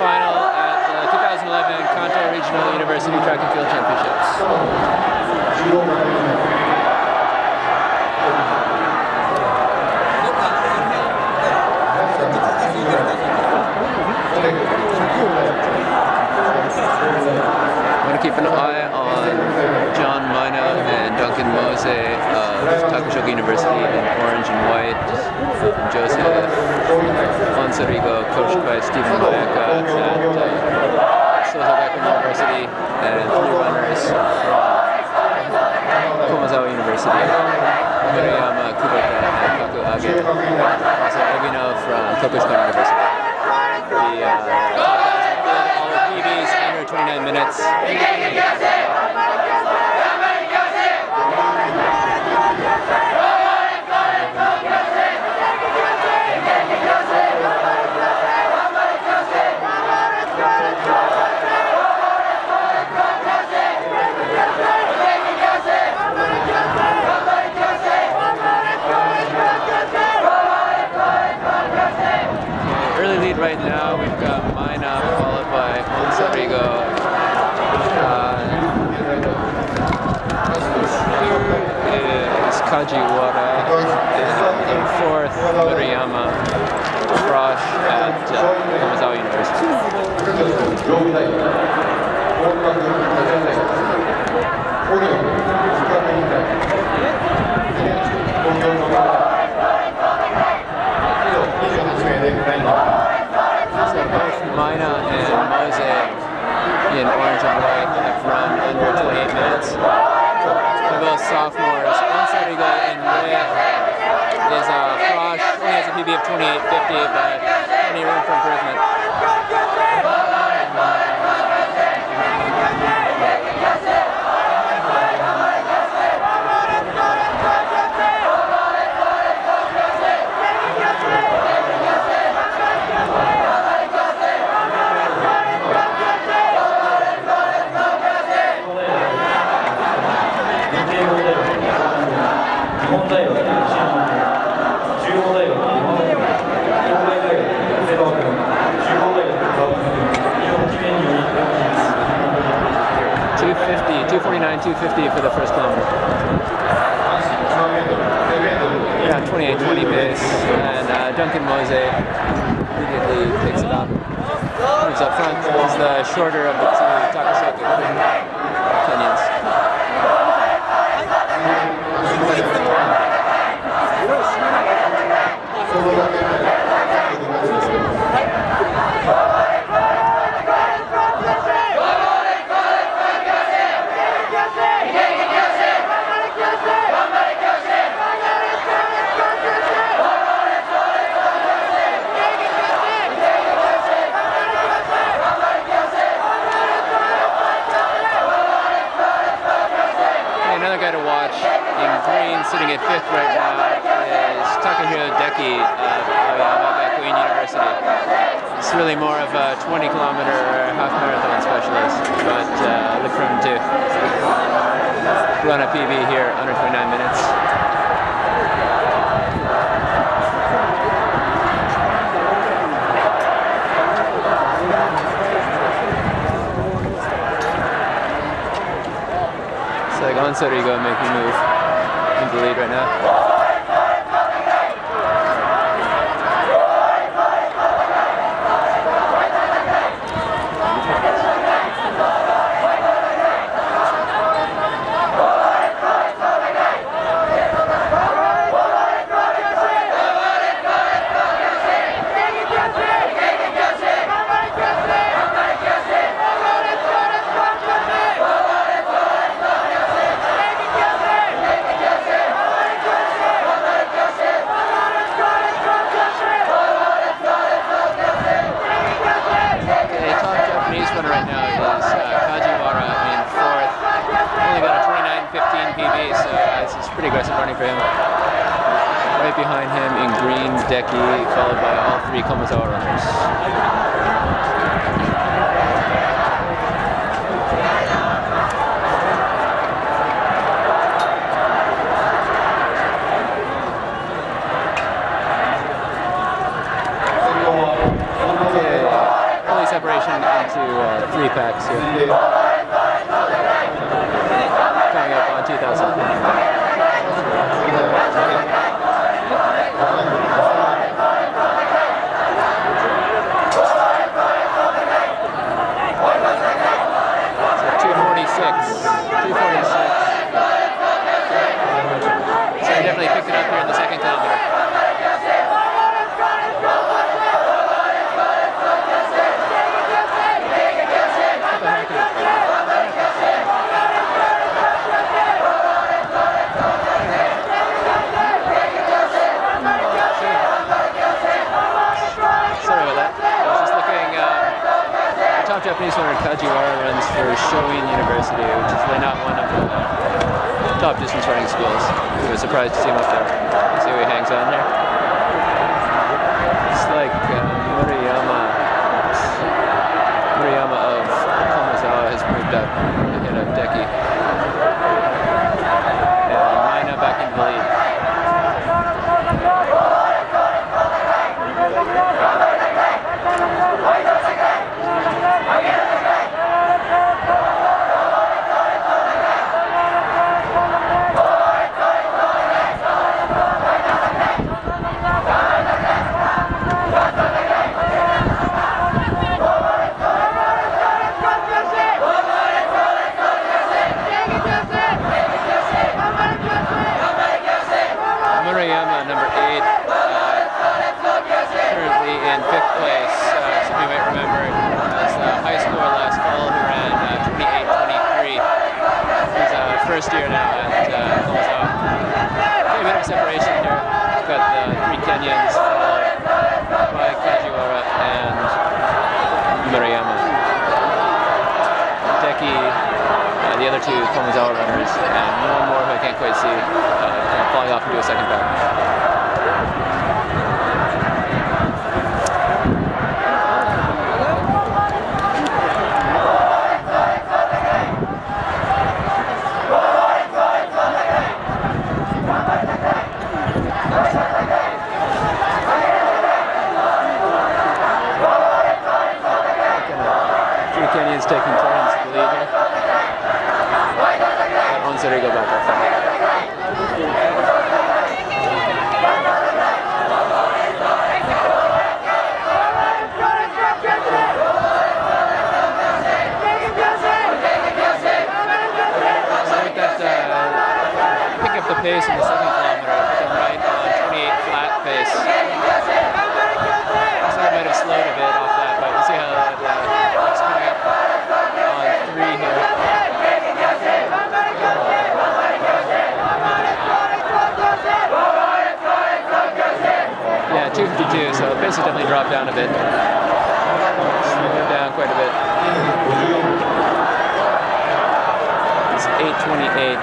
Final at the 2011 Kanto Regional University Track and Field Championships. I want to keep an eye on John Maina and Duncan Muthee of Takushoku University in orange and white, and Joseph Osarigo, coached by Stephen Mayaka at Sozo Gakuen University, and three runners from Komazawa University, Miriam Kubota and Kaku Aage, also Obino from Takushoku University. All the PBs under 29 minutes. Right now we've got Maina followed by Osarigo. Third is Kajiwara, and fourth Murayama Rosh at Komazawa University. Maina and Muthee in orange and white have run under 28 minutes. They're both sophomores. Osarigo in red is Frosh, only has a PB of 28.50, but any room for improvement. Shorter of the two Takushoku Kenyans. Sitting at fifth right now is Takahiro Deki of Aoyama Gakuin University. It's really more of a 20-kilometer half marathon specialist, but look for him to run a PB here under 29 minutes. So Osarigo making a move. The lead right now. PB, so it's pretty aggressive running for him. Right behind him in green, Deki, followed by all three Komazawa runners. Three packs here. Coming up on 2000. So 246. 246. So I definitely picked it up here in the second kilometer. Japanese runner Kajiwara runs for Shoeen University, which is really not one of the top distance running schools. We were surprised to see him up there. See how he hangs on there. It's like Murayama of Komazawa has moved up ahead of Deki. And Maina back in the lead. First year now at Komazawa. A bit of separation here. We've got the three Kenyans followed by Kajiwara and Murayama. Deki, the other two Komazawa runners, and one more who I can't quite see, falling off into a second pack. Taking turns to lead here. Osarigo back up. So with that, pick up the pace in the second kilometer. Come right on 28 flat pace. So I might have slowed a bit off that, but we'll see how that looks coming up. Yeah, 252, so the pace has definitely dropped down a bit. Slowed down quite a bit. It's 828.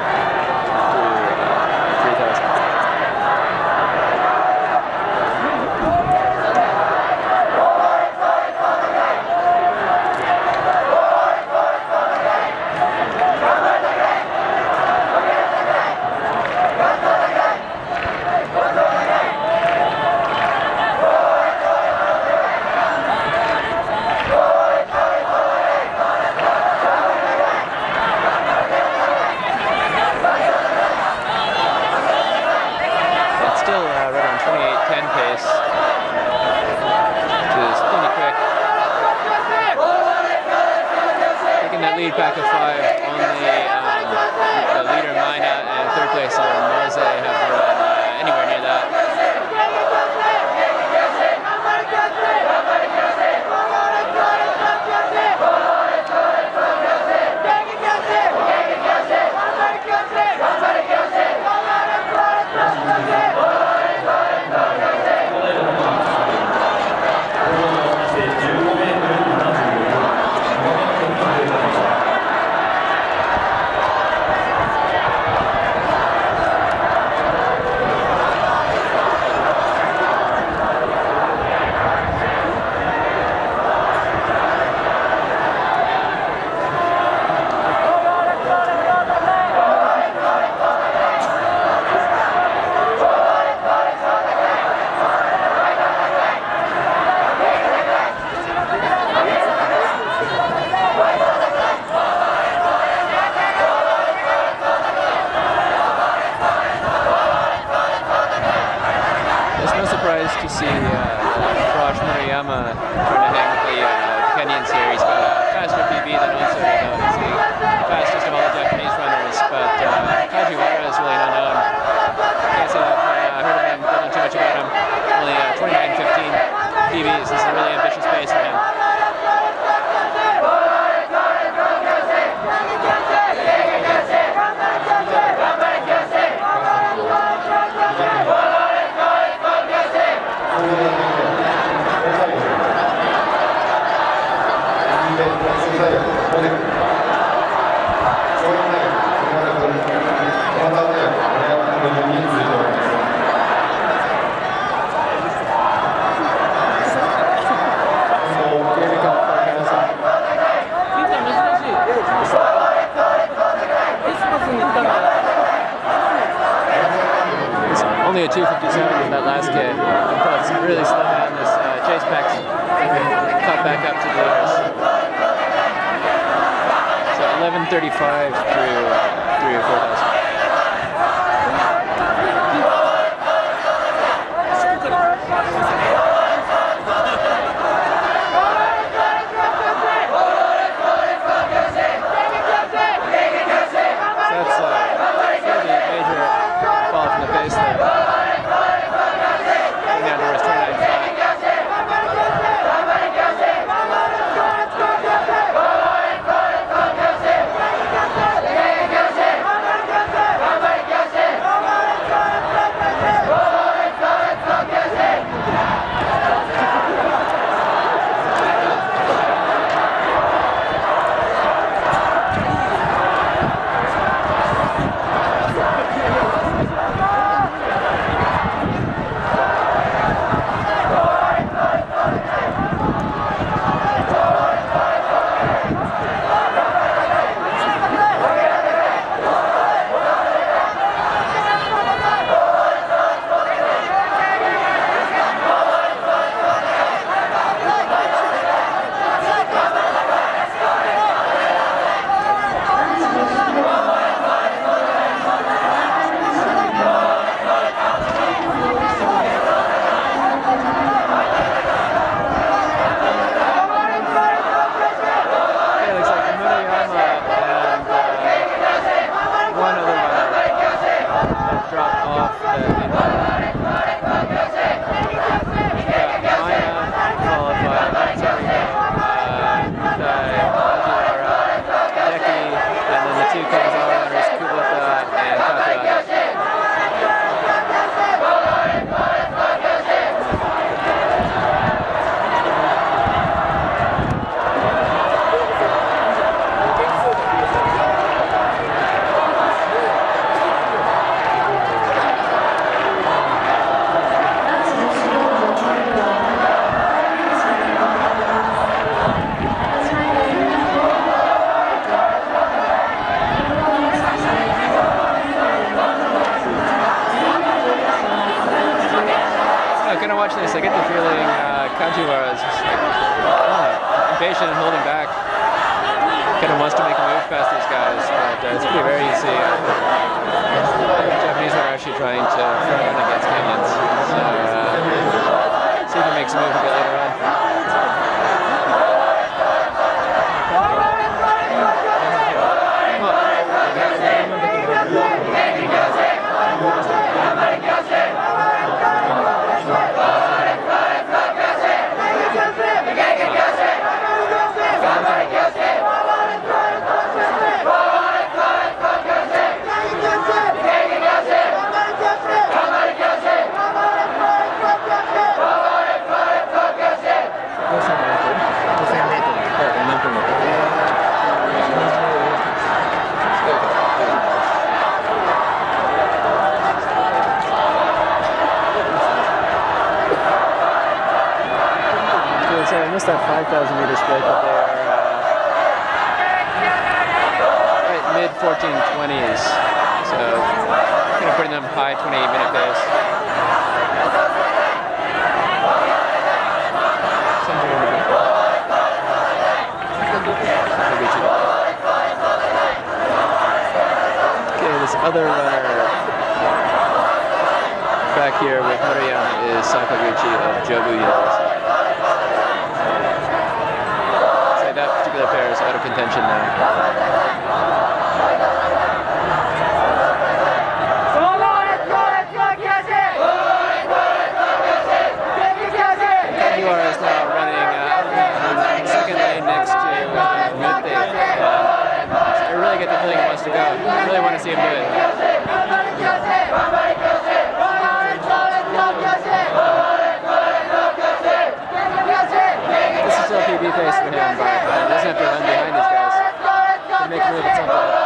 nice to see Rosh Murayama trying to hang with the Kenyan series, but faster PB than Osarigo. He's the fastest of all the Japanese runners, but Kajiwara is really an unknown. I guess I've heard of him, don't know too much about him. Only 29:15 PBs. This is a really ambitious pace for him. Only a 2:57 with that last kid. It's really slow down this chase back, cut back up to the leaders. So 11:35 through 4,000. Other runner, back here with Miriam is Sakaguchi of Jobuya. So that particular pair is out of contention now. To go. I really want to see him do it. This is still a PB face for him, but he doesn't have to run behind these guys to make a move at some point.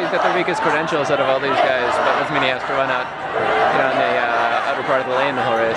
He's got the weakest credentials out of all these guys, but that doesn't mean he has to run out, you know, in the outer part of the lane the whole race.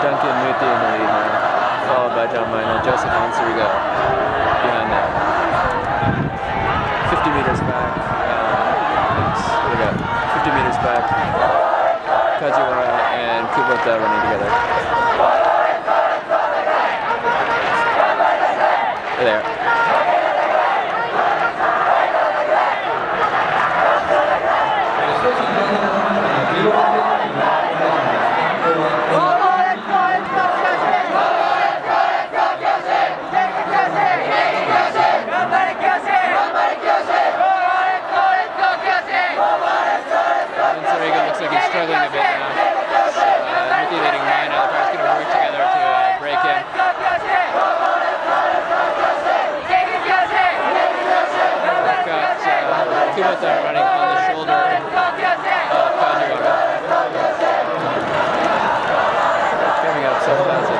Duncan Muthee in the lead now, followed by John Maina, Joseph Osarigo behind that. 50 meters back, here we go, 50 meters back, Kajiwara and Kubota running together. There. Kubota running on the shoulder of Kajiwara. Coming up 7,000.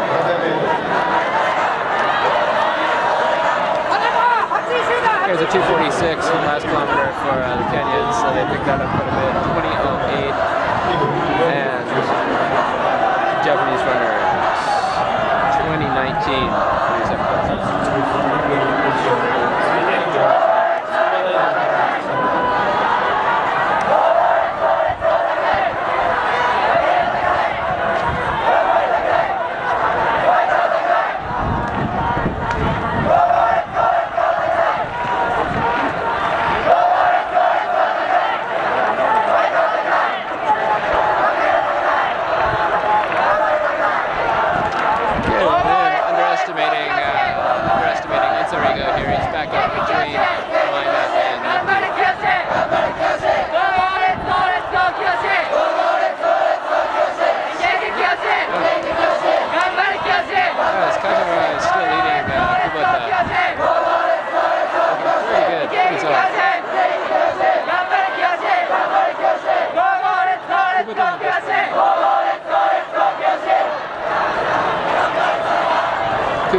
Here's a 2:46 from last kilometer for the Kenyans, so they picked that up quite a bit. 20:08, and Japanese runner 20:19.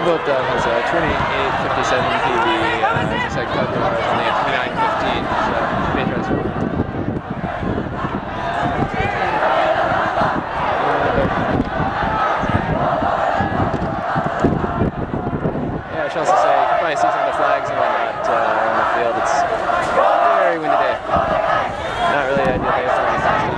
Kubota has a 28.57 PB, and just like Takahiro has only a 29.15, so big transfer. Yeah, I should also say, you can probably see some of the flags and whatnot on the field. It's a very windy day. Not really an ideal day for these times.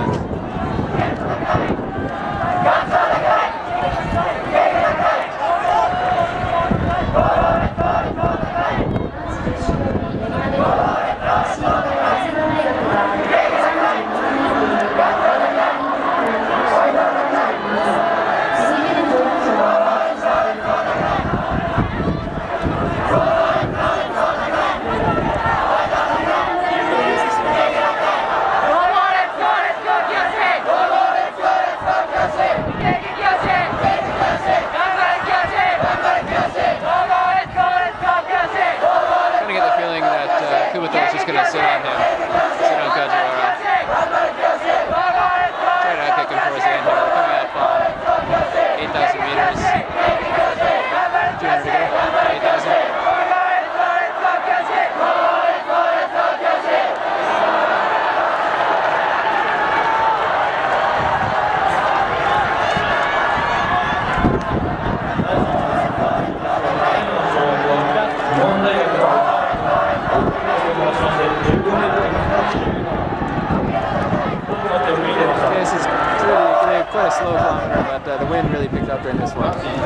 The wind really picked up during this one. 8,000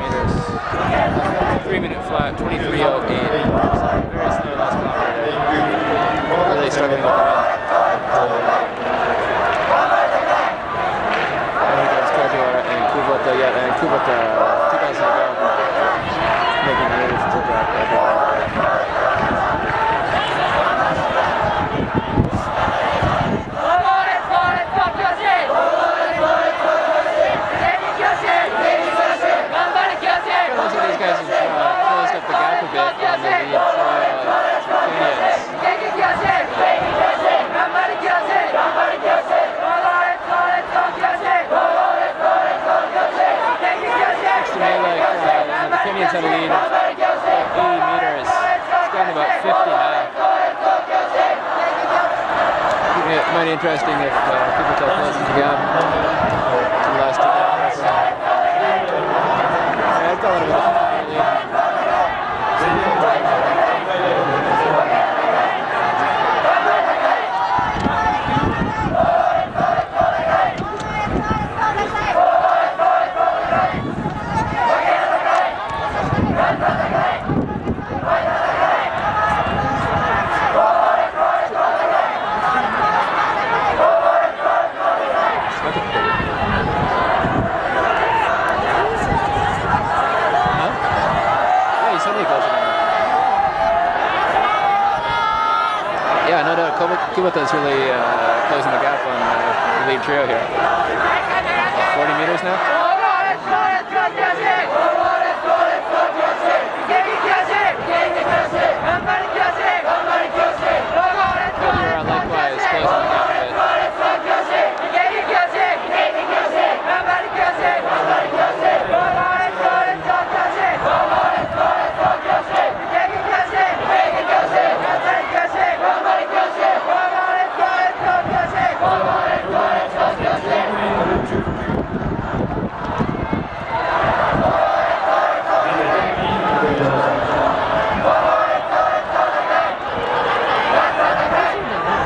meters, 3 minute flat, 23.08. Very slow last kilometer. Really struggling with the wind. And here comes Kajiwara and Kubota yet, and Kubota 2,000 ago making a move to drop. Kenyans have a lead of 80 meters. It's gotten about 50 now. It might be interesting if people tell closes the gap in the last 2 hours. Yeah, I thought it was Kubota is really closing the gap on the lead trio here. 40 meters now. Kajiwara likewise closing the gap a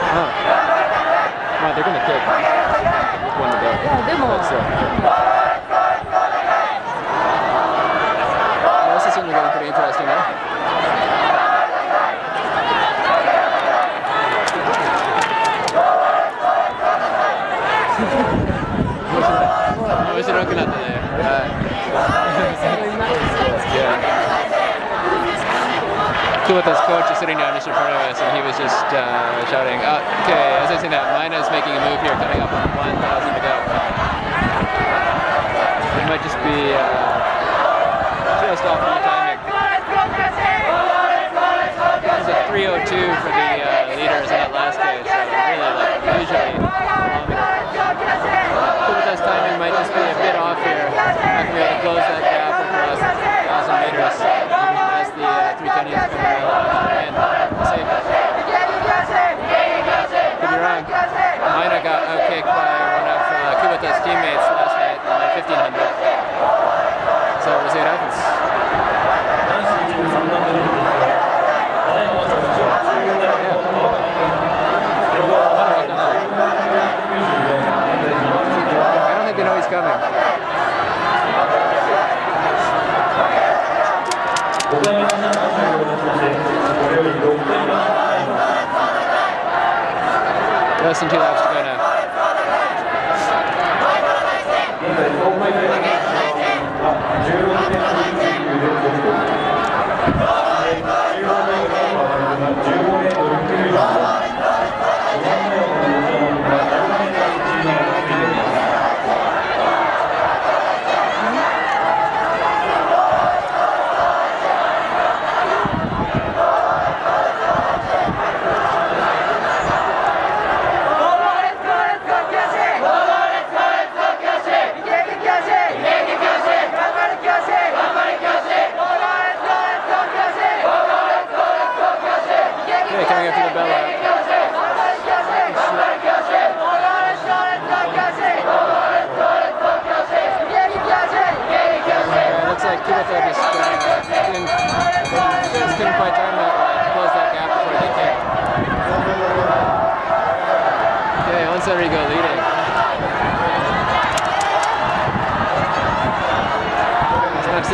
bit. Kubota's coach is sitting down just in front of us, and he was just shouting, oh, okay, as I say that, Maina's making a move here, coming up on 1,000 to go. It might just be just off on the timing. There's a 3:02 for the leaders on that last day, so really, like, usually, Kubota's timing might just be a bit off here. Less than 2 laps to go now.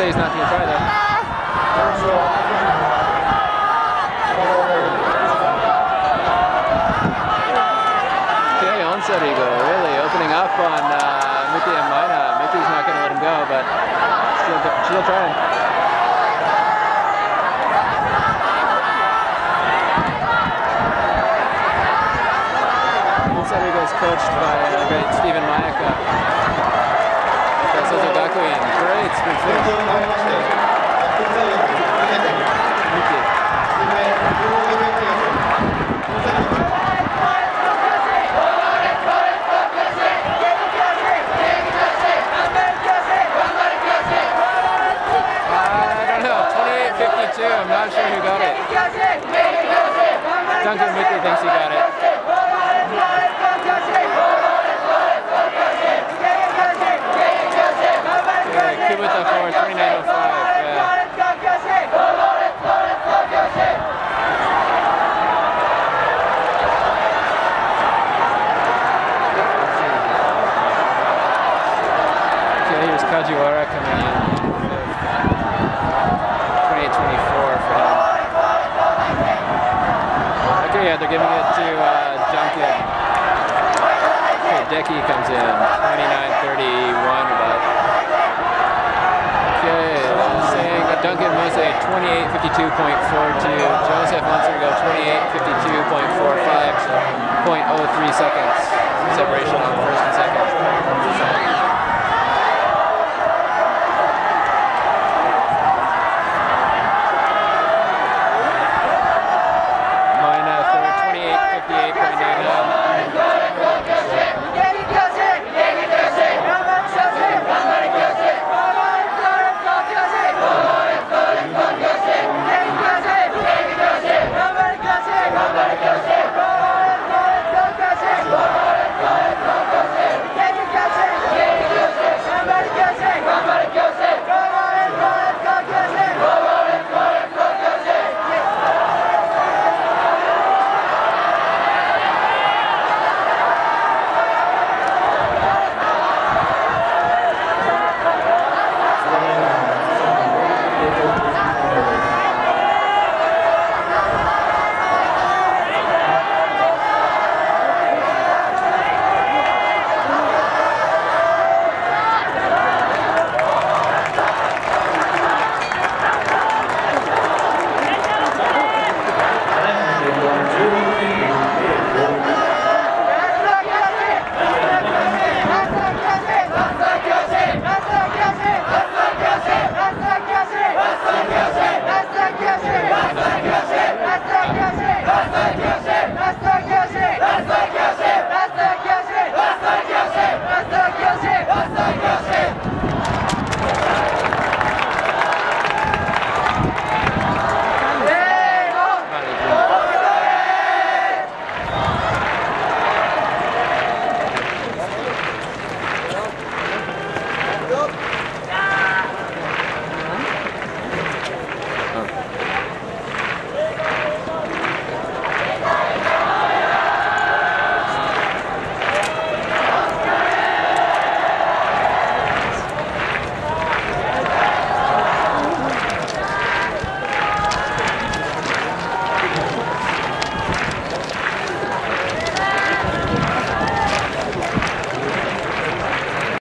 He's not going to try that. Okay, Osarigo really opening up on Muthee and Maina. Muthee's not going to let him go, but still trying. Osarigo is coached by the great Stephen Mayaka. Sozo Gakuen, great spin finish. I don't know, 28:52, I'm not sure who got it. Duncan Muthee thinks he got it. Kubota for 39.05, yeah. Okay, here's Kajiwara coming in. 28.24 for him. Okay, yeah, they're giving it to Duncan. Okay, Deki comes in, 29.31 about. Duncan Muthee 28.52.42, Joseph Osarigo 28.52.45, so 0.03 seconds separation on first and second.